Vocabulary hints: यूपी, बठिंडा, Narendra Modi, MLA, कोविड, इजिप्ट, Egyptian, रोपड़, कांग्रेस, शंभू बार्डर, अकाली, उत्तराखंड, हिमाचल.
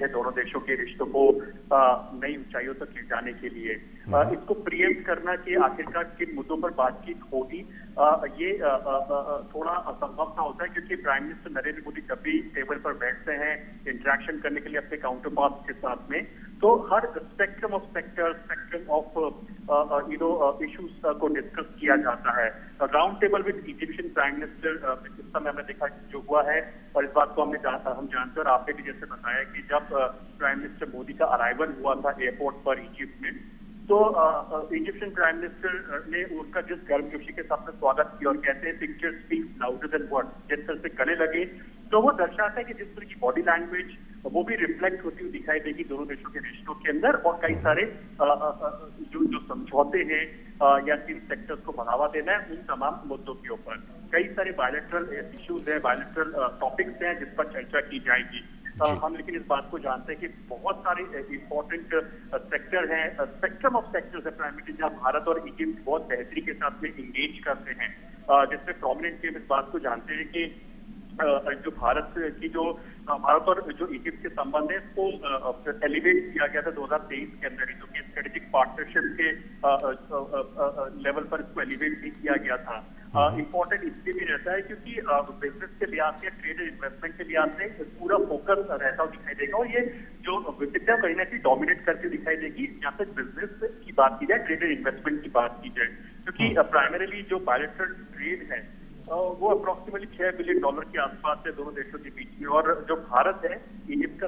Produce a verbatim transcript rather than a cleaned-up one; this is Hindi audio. है दोनों देशों के रिश्तों को नई ऊंचाइयों तक ले जाने के लिए। इसको प्रीएम्प्ट करना कि आखिरकार किन मुद्दों पर बातचीत होगी, ये थोड़ा असंभव सा होता है, क्योंकि प्राइम मिनिस्टर नरेंद्र मोदी जब भी टेबल पर बैठते हैं इंटरेक्शन करने के लिए अपने काउंटर पार्ट के साथ में, तो हर spectrum of sector spectrum of you know issues को डिस्कस किया जाता है। Round table with Egyptian prime minister इस समय हमने देखा जो हुआ है, और इस बात को हमने जानता हम जानते हैं और आपने भी जैसे बताया कि जब प्राइम मिनिस्टर मोदी का अराइवल हुआ था एयरपोर्ट पर इजिप्ट में, तो इजिप्शियन प्राइम मिनिस्टर ने उनका जिस गर्मजोशी के साथ स्वागत किया और कहते हैं picture speaks louder than words, जिस तरह से गले लगे, तो वो दर्शाता है कि जिस तरह की बॉडी लैंग्वेज वो भी रिफ्लेक्ट होती हुई दिखाई देगी दोनों देशों के रिश्तों के अंदर। और कई सारे जो जो समझौते हैं या किन सेक्टर्स को बढ़ावा देना है, उन तमाम मुद्दों के ऊपर कई सारे बायलैटरल इश्यूज हैं, बायलैटरल टॉपिक्स हैं जिस पर चर्चा की जाएगी। हम लेकिन इस बात को जानते हैं कि बहुत सारे इंपॉर्टेंट सेक्टर हैं, स्पेक्ट्रम ऑफ सेक्टर्स है प्राइमरी जहाँ भारत और इजिप्ट बहुत बेहतरी के साथ में इंगेज करते हैं, जिसमें प्रोमिनेंट के हम इस बात को जानते हैं कि जो भारत की जो भारत और जो इजिप्ट के संबंध है इसको एलिवेट किया गया था दो हज़ार तेईस के अंदर, जो कि स्ट्रेटेजिक पार्टनरशिप के लेवल पर इसको एलिवेट भी किया गया था। इम्पोर्टेंट इसलिए भी रहता है क्योंकि बिजनेस के लिहाज से, ट्रेड एंड इन्वेस्टमेंट के लिहाज से पूरा फोकस रहता हुआ दिखाई देगा, और ये जो विविधता कहीं ना कहीं डोमिनेट करके दिखाई देगी जहाँ तक बिजनेस की बात की जाए, ट्रेड एंड इन्वेस्टमेंट की बात की जाए, क्योंकि प्राइमरीली जो बायलैटरल ट्रेड है वो अप्रोक्सीमेटली छह बिलियन डॉलर के आसपास है दोनों देशों के बीच में। और जो भारत है इजिप्ट का